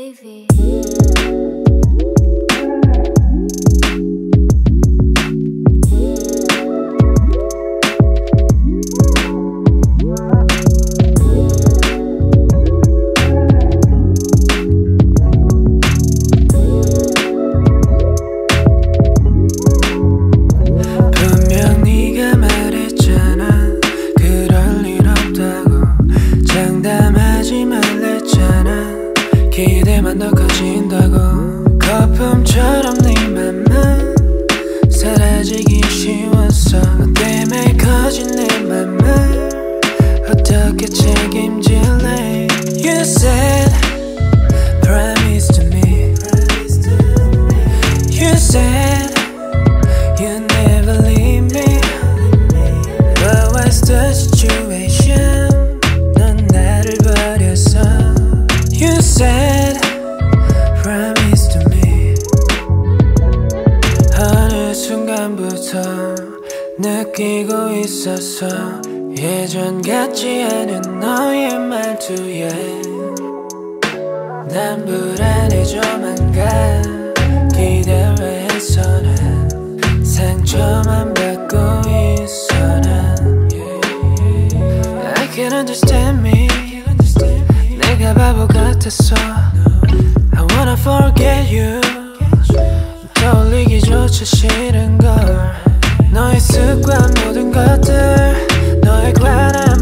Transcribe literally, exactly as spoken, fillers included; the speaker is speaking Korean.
baby. 기대만 더 커진다고 거품처럼 네 맘은 사라지기 쉬웠어. 너 때문에 커진 내 맘을 어떻게 책임질래. You said promise to me. You said you never leave me. But what's the situation? 넌 나를 버렸어. You said 느끼고 있었어. 예전 같지 않은 너의 말투에 난 불안해져만 가. 기대 왜 했어. 난 상처만 받고 있어. 난 I can't understand me. 내가 바보 같았어. I wanna forget you. 떠올리기조차 싫은걸. 너의 습관 모든 것들 너의 관한